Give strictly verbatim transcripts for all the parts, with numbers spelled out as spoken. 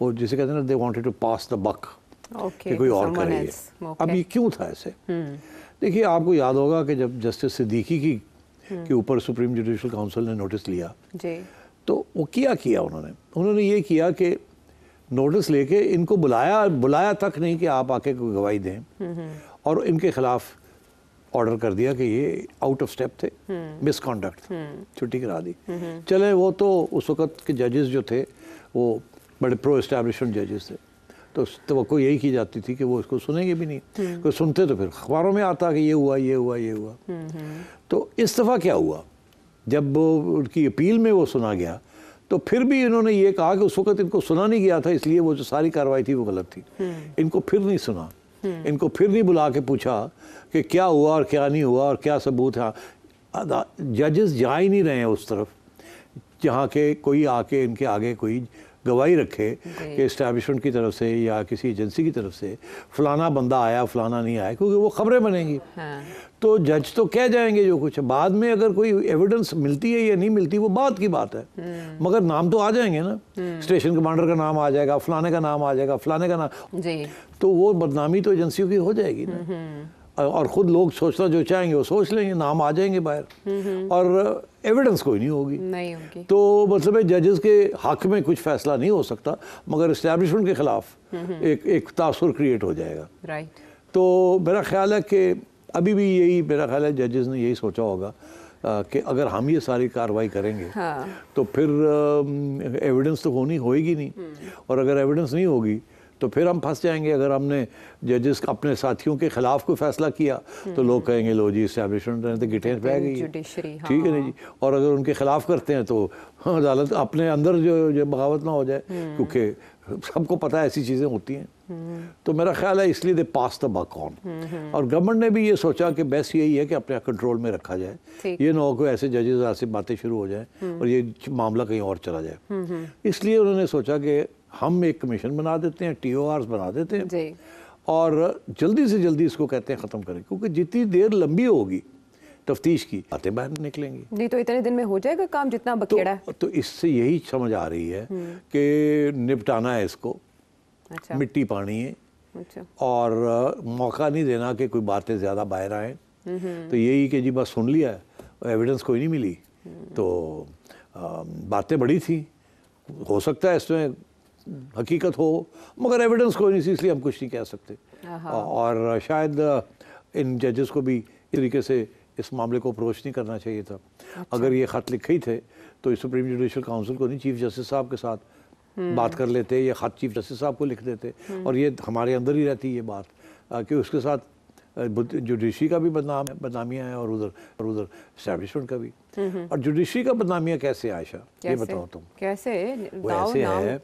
वो जिसे कहते हैं ना, they wanted to pass the buck, कोई और करे ये। अब ये क्यों था ऐसे? देखिए, आपको याद होगा कि जब जस्टिस सिद्दीकी की के ऊपर सुप्रीम जुडिशल काउंसिल ने नोटिस लिया जी, तो वो क्या किया उन्होंने उन्होंने ये किया कि नोटिस लेके इनको बुलाया बुलाया तक नहीं कि आप आके कोई गवाही दें, और इनके खिलाफ ऑर्डर कर दिया कि ये आउट ऑफ स्टेप थे, मिसकॉन्डक्ट, छुट्टी करा दी। चले, वो तो उस वक्त के जजेस जो थे वो बड़े प्रो एस्टैब्लिशमेंट जजेस थे, तो तवक्को यही की जाती थी कि वो इसको सुनेंगे भी नहीं, कोई सुनते तो फिर अखबारों में आता कि ये हुआ ये हुआ ये हुआ। तो इस दफ़ा क्या हुआ, जब उनकी अपील में वो सुना गया तो फिर भी इन्होंने ये कहा कि उस वक्त इनको सुना नहीं गया था, इसलिए वो जो सारी कार्रवाई थी वो गलत थी। इनको फिर नहीं सुना, इनको फिर नहीं बुला के पूछा कि क्या हुआ और क्या नहीं हुआ और क्या सबूत है। जजेस जा ही नहीं रहे हैं उस तरफ जहाँ के कोई आके इनके आगे कोई गवाही रखे कि इस्टेब्लिशमेंट की तरफ से या किसी एजेंसी की तरफ से फलाना बंदा आया फलाना नहीं आया, क्योंकि वो खबरें बनेंगी। हाँ। तो जज तो कह जाएंगे जो कुछ, बाद में अगर कोई एविडेंस मिलती है या नहीं मिलती वो बाद की बात है, मगर नाम तो आ जाएंगे ना, स्टेशन कमांडर का नाम आ जाएगा, फलाने का नाम आ जाएगा, फलाने का नाम, तो वो बदनामी तो एजेंसियों की हो जाएगी ना, और ख़ुद लोग सोचना जो चाहेंगे वो सोच लेंगे, नाम आ जाएंगे बाहर और एविडेंस कोई नहीं होगी नहीं होगी तो मतलब है जजेस के हक में कुछ फैसला नहीं हो सकता, मगर इस्टेब्लिशमेंट के ख़िलाफ़ एक एक तासुर क्रिएट हो जाएगा। राइट। तो मेरा ख्याल है कि अभी भी यही मेरा ख्याल है जजेस ने यही सोचा होगा कि अगर हम ये सारी कार्रवाई करेंगे हाँ। तो फिर एविडेंस तो होनी होएगी नहीं, और अगर एविडेंस नहीं होगी तो फिर हम फंस जाएंगे। अगर हमने जजेस अपने साथियों के खिलाफ कोई फैसला किया तो लोग कहेंगे लो जी एस्टैब्लिशमेंट ने तो गिटें पै गई, ठीक है ना जी, और अगर उनके खिलाफ करते हैं तो अदालत अपने अंदर जो जो बगावत ना हो जाए, क्योंकि सबको पता है ऐसी चीज़ें होती हैं। तो मेरा ख्याल है इसलिए they pass the buck on, और गवर्नमेंट ने भी ये सोचा कि बेस्ट यही है कि अपने कंट्रोल में रखा जाए, ये ना हो कोई ऐसे जजेस ऐसी बातें शुरू हो जाएं और ये मामला कहीं और चला जाए। इसलिए उन्होंने सोचा कि हम एक कमीशन बना देते हैं, टी ओ आर्स बना देते हैं, और जल्दी से जल्दी इसको कहते हैं ख़त्म करें, क्योंकि जितनी देर लंबी होगी तफ्तीश की बातें बाहर निकलेंगी नहीं, तो इतने दिन में हो जाएगा काम जितना बखेड़ा है। तो, तो इससे यही समझ आ रही है कि निपटाना है इसको। अच्छा। मिट्टी पानी है। अच्छा। और मौका नहीं देना कि कोई बातें ज़्यादा बाहर आएँ, तो यही कि जी बस सुन लिया है, एविडेंस कोई नहीं मिली, तो बातें बड़ी थी, हो सकता है इसमें हकीकत हो मगर एविडेंस कोई नहीं थी, इसलिए हम कुछ नहीं कह सकते। और शायद इन जजेस को भी इस तरीके से इस मामले को अप्रोच नहीं करना चाहिए था। अच्छा। अगर ये ख़त लिखे ही थे तो सुप्रीम जुडिशल काउंसिल को नहीं, चीफ जस्टिस साहब के साथ बात कर लेते, या ख़त चीफ जस्टिस साहब को लिख देते, और ये हमारे अंदर ही रहती ये बात कि उसके साथ जुडिशरी का भी बदनाम बदनामियाँ हैं और उधर और उधर एस्टैब्लिशमेंट का भी। और जुडिशरी का बदनामियाँ कैसे आयशा, ये बताओ तुम कैसे? वो ऐसे है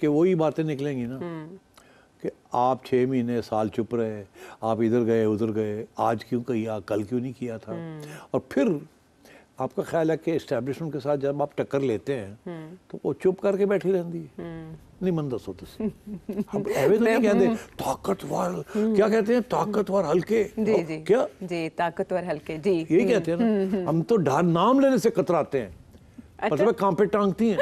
कि वही बातें निकलेंगी ना कि आप छः महीने साल चुप रहे, आप इधर गए उधर गए, आज क्यों किया, कल क्यों नहीं किया था। और फिर आपका ख्याल है कि एस्टैब्लिशमेंट के साथ जब आप टक्कर लेते हैं तो वो चुप करके बैठी रहती है, नहीं मंदस होते से हम एवे तो नहीं कहते ताकतवर, क्या कहते हैं ताकतवर हल्के, क्या जी ताकतवर हल्के जी यही कहते हैं ना, हम तो डर नाम लेने से कतराते हैं, मतलब काम पे टांगती हैं,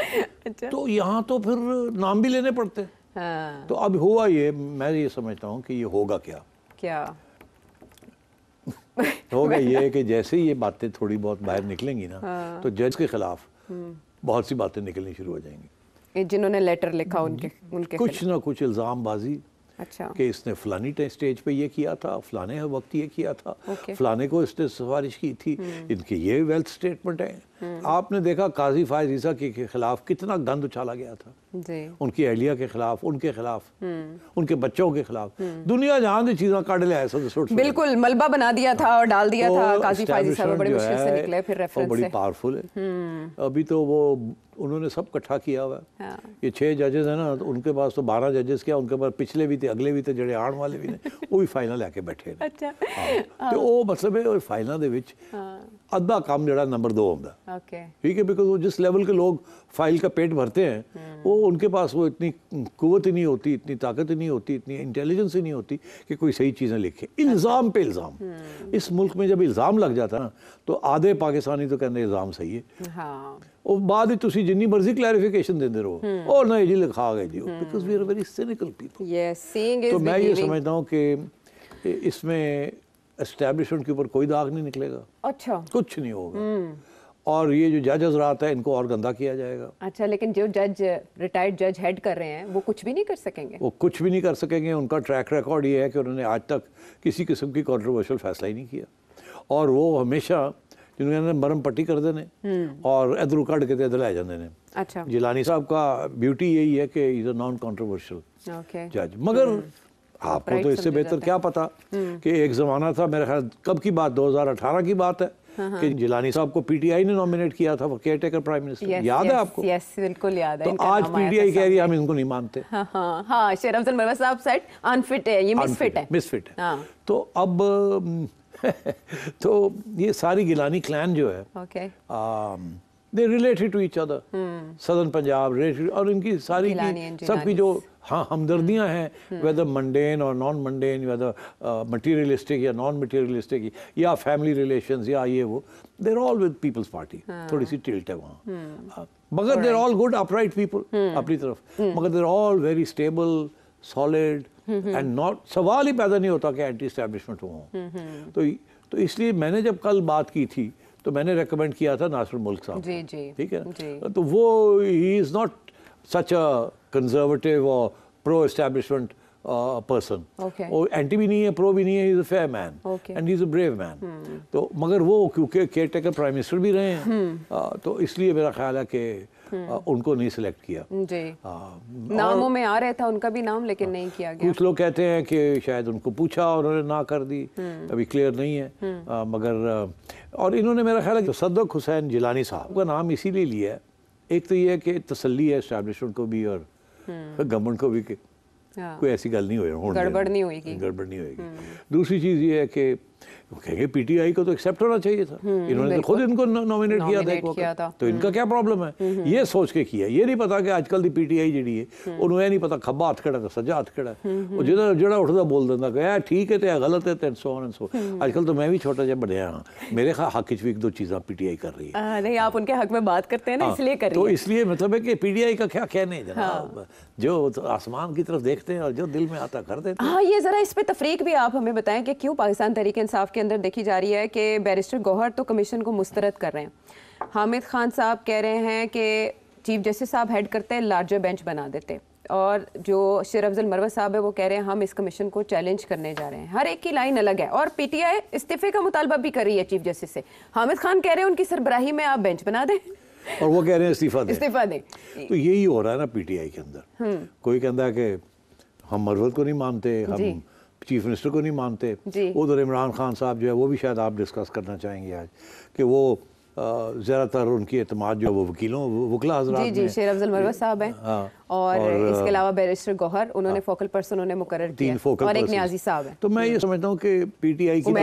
तो यहाँ तो फिर नाम भी लेने पड़ते हैं। हाँ। तो अब हुआ ये, मैं ये समझता हूँ कि ये होगा क्या क्या होगा ये कि जैसे ही ये बातें थोड़ी बहुत बाहर निकलेंगी ना, हाँ। तो जज के खिलाफ बहुत सी बातें निकलनी शुरू हो जाएंगी, जिन्होंने लेटर लिखा उनके उनके कुछ ना कुछ इल्जामबाजी। अच्छा। कि इसने फलानी स्टेज पे ये किया था, फलाने वक्त ये किया था, फलाने को इसने सिफारिश की थी, इनके ये वेल्थ स्टेटमेंट है। आपने देखा काजी फायज ईसा के खिलाफ कितना गंद उछाला गया था, उनकी एहलिया के खिलाफ, उनके खिलाफ, उनके बच्चों के खिलाफ, दुनिया जहां से चीजें काट ले, ऐसा बिल्कुल मलबा बना दिया था और डाल दिया था। काजी फायज ईसा बड़ी मुश्किल से निकले, फिर रेफरेंस बड़ी पावरफुल है, अभी तो वो उन्होंने सब इकट्ठा किया हुआ है। हाँ। ये छह जजेस हैं ना, तो उनके पास तो बारह जजेस, क्या उनके पास पिछले भी थे, अगले भी थे, जड़े आण वाले भी ने वो भी फाइनल लेके बैठे ने। अच्छा। हाँ। हाँ। तो वो मतलब है फाइनल दे विच अद्धा काम जड़ा नंबर दो होंगे, ठीक है, बिकॉज वो जिस लेवल के लोग फाइल का पेट भरते हैं वो उनके पास वो इतनी कुवत ही नहीं होती, इतनी ताकत ही नहीं होती, इतनी इंटेलिजेंस ही नहीं होती कि कोई सही चीज़ें लिखे। इल्ज़ाम पे इल्ज़ाम, इस मुल्क में जब इल्ज़ाम लग जाता है ना तो आधे पाकिस्तानी तो कहने इल्ज़ाम सही है, ਉਹ ਬਾਅਦ ਵਿੱਚ ਤੁਸੀਂ ਜਿੰਨੀ ਮਰਜ਼ੀ ਕਲੈਰੀਫਿਕੇਸ਼ਨ ਦਿੰਦੇ ਰਹੋ ਉਹ ਨਾ ਇਹ ਜੀ ਲਿਖਾ ਗਏ ਜੀ because we are very cynical people. Yes seeing is believing. तो मैं ये समझता हूँ कि इसमें एस्टैब्लिशमेंट के ऊपर कोई दाग नहीं निकलेगा, अच्छा कुछ नहीं होगा, और ये जो जजेस रात है इनको और गंदा किया जाएगा। अच्छा, लेकिन जो जज रिटायर्ड जज हेड कर रहे हैं वो कुछ भी नहीं कर सकेंगे, वो कुछ भी नहीं कर सकेंगे। उनका ट्रैक रिकॉर्ड ये है कि उन्होंने आज तक किसी किस्म की कंट्रोवर्शियल फैसला ही नहीं किया, और वो हमेशा जिन्होंने मरम पट्टी कर देने और इधर कट के इधर लै जाते हैं। अच्छा, जिलानी साहब का ब्यूटी यही है कि इज अ नॉन कंट्रोवर्शियल जज, मगर आपको तो इससे बेहतर क्या पता कि एक ज़माना था, मेरे ख्याल कब की बात दो हज़ार अठारह की बात है कि जिलानी साहब को पीटीआई ने नॉमिनेट किया था केयर टेकर प्राइम मिनिस्टर, याद है आपको? यस बिल्कुल याद है। तो आज पीटीआई कह रही है हम इनको नहीं मानते। हाँ हाँ हाँ, शेर अफजल मरवत साहब सेट अनफिट है, ये मिसफिट है, मिसफिट है। तो अब तो ये सारी गिलानी क्लैन जो है they related to each other, southern Punjab related, और इनकी सारी की सबकी जो हाँ हमदर्दियाँ हैं, वेदर मंडेन और नॉन मंडेन, वेदर मटीरियलिस्टिक या नॉन मटीरियलिस्टिक, या फैमिली रिलेशंस या ये वो, they're all with Peoples Party, थोड़ी सी टिल्ट है वहाँ, मगर they're all good upright people अपनी तरफ, मगर they're all very stable solid and not, सवाल ही पैदा नहीं होता कि एंटी एस्टैब्लिशमेंट हों। तो तो इसलिए मैंने जब कल बात की थी तो मैंने रेकमेंड किया था नासिर मुल्क साहब, ठीक है, तो वो ही is not such a conservative और प्रो एस्टैब्लिशमेंट पर्सन, वो एंटी भी नहीं है प्रो भी नहीं है, is a fair man and is a brave man. तो मगर वो क्योंकि केयर टेकर प्राइम मिनिस्टर भी रहे हैं तो इसलिए मेरा ख्याल है कि उनको नहीं सिलेक्ट किया। नामों में आ रहा था उनका भी नाम, लेकिन नहीं किया गया। कुछ लोग कहते हैं कि शायद उनको पूछा उन्होंने ना कर दी, अभी क्लियर नहीं है, मगर और इन्होंने मेरा ख्याल है कि तसद्दुक़ हुसैन जिलानी साहब का नाम इसीलिए लिया है, एक तो ये है कि तसल्ली है एस्टैब्लिशमेंट को भी और गवर्नमेंट को भी, कोई ऐसी गल नहीं हो, गड़बड़ नहीं होगी, गड़बड़ नहीं होगी। दूसरी चीज़ ये है कि वो कहेंगे पीटीआई को तो एक्सेप्ट होना चाहिए था, इन्होंने खुद इनको नॉमिनेट किया था, किया था। तो इनका क्या प्रॉब्लम है, ये सोच के किया, ये नहीं पता कि आजकल दी पीटीआई जी है उन्होंने नहीं पता खब्बा हाथ खड़ा सज्जा हाथ खड़ा, और जिधर जड़ा उठता बोल देता कि ठीक है तो गलत है तीन सौ सौ। आजकल तो मैं भी छोटा जहा बनया हाँ, मेरे हक भी एक दो चीज़ें पीटीआई कर रही है, नहीं आप उनके हक में बात करते हैं ना इसलिए कर रही है, तो इसलिए मतलब है कि पीटीआई का क्या कहने है जनाब, जो आसमान की तरफ देखते हैं और जो दिल में आता कर देते हैं। हाँ, ये जरा इस पर तफरीक भी आप हमें बताएं कि क्यों पाकिस्तान तरीके इंसाफ के अंदर देखी जा रही है कि बैरिस्टर गौहर तो कमीशन को मुस्तरद कर रहे हैं, हामिद खान साहब कह रहे हैं कि चीफ जस्टिस साहब हेड करते हैं लार्जर बेंच बना देते, और जो शिर अफजल मरवत साहब है वो कह रहे हैं हम इस कमीशन को चैलेंज करने जा रहे हैं। हर एक की लाइन अलग है, और पीटीआई इस्तीफे का मुतालबा भी कर रही है चीफ जस्टिस से, हामिद खान कह रहे हैं उनकी सरबराही में आप बेंच बना दें और वो कह रहे हैं इस्तीफा दें, इस्तीफा दें। तो यही हो रहा है ना पीटीआई के अंदर, कोई कहता है कि हम मरवत को नहीं मानते, हम चीफ मिनिस्टर को नहीं मानते, उधर इमरान खान साहब जो है वो भी शायद आप डिस्कस करना चाहेंगे आज, कि वो ज़्यादातर उनकी एतमाद जो वो वकीलों वकला हज़रात में, जी शेर अफजल मरवत साहब हैं, और इसके अलावा बैरिस्टर गौहर उन्होंने फोकल पर्सन उन्हें मुकर्रर किया, और एक न्याजी साहब हैं। तो मैं ये समझता हूँ कि पीटीआई की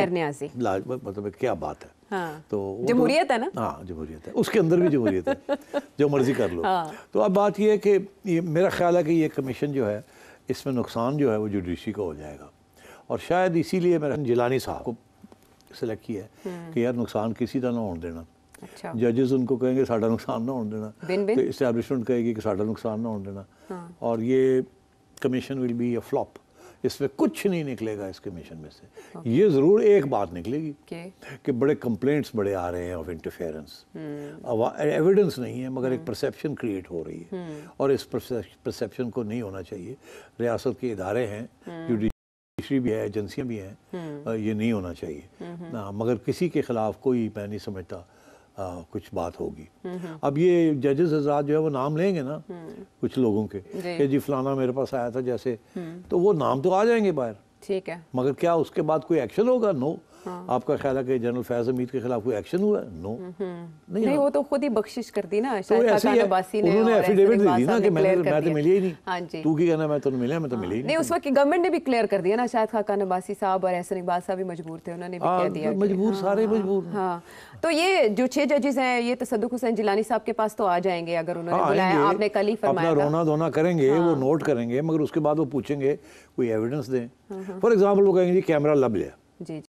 मतलब क्या बात है, हाँ, तो जमहूरियत है ना, हाँ जमहूरियत है, उसके अंदर भी जमहूरियत है, जो मर्जी कर लो। तो अब बात यह है कि मेरा ख्याल है कि ये कमीशन जो है इसमें नुकसान जो है वो जुडिशरी का हो जाएगा, और शायद इसीलिए मैंने जिलानी साहब को सिलेक्ट किया है कि यार नुकसान किसी का ना होने देना। अच्छा। जजेस उनको कहेंगे साडा नुकसान ना होने देना, बिन बिन? तो इस्टेब्लिशमेंट कहेगी कि साडा नुकसान ना होने देना, हाँ। और ये commission will be a flop, इसमें कुछ नहीं निकलेगा इस कमीशन में से। okay. ये ज़रूर एक बात निकलेगी okay. कि बड़े कंप्लेंट्स बड़े आ रहे हैं ऑफ इंटरफेरेंस, एविडेंस hmm. नहीं है मगर hmm. एक परसेप्शन क्रिएट हो रही है, hmm. और इस परसेप्शन को नहीं होना चाहिए। रियासत के इदारे हैं, भी है, एजेंसियां भी हैं, ये नहीं होना चाहिए ना, मगर किसी के खिलाफ कोई मैं नहीं समझता आ, कुछ बात होगी। अब ये जजेस हजरात जो है वो नाम लेंगे ना कुछ लोगों के कि जी फलाना मेरे पास आया था जैसे, तो वो नाम तो आ जाएंगे बाहर, ठीक है, मगर क्या उसके बाद कोई एक्शन होगा? नो। हाँ। आपका ख्याल है कि जनरल फैज अमीर के खिलाफ कोई एक्शन हुआ? नो, नहीं, नहीं, वो तो खुद ही बख्शिश कर दी ना, शायद काका बासी ने उन्होंने एफिडेविट दे दी ना कि मैंने मैं तो मिली ही नहीं, तू की कहना मैं तो मिला मैं तो मिली नहीं, उस वक्त की गवर्नमेंट ने भी क्लियर कर दिया ना, शायद काका नबासी साहब और एहसन इकबाल साहब भी मजबूर थे, उन्होंने भी कह दिया, मजबूर सारे मजबूर। हाँ, तो ये जो छह जजेस हैं ये तसद्दुक़ हुसैन जिलानी साहब के पास तो आ जाएंगे अगर उन्होंने बुलाया, आपने कल ही फरमाया था रोना धोना करेंगे, वो नोट करेंगे, मगर उसके बाद वो पूछेंगे कोई एविडेंस दें। फॉर एग्जाम्पल वो कहेंगे जी कैमरा लब लिया, जी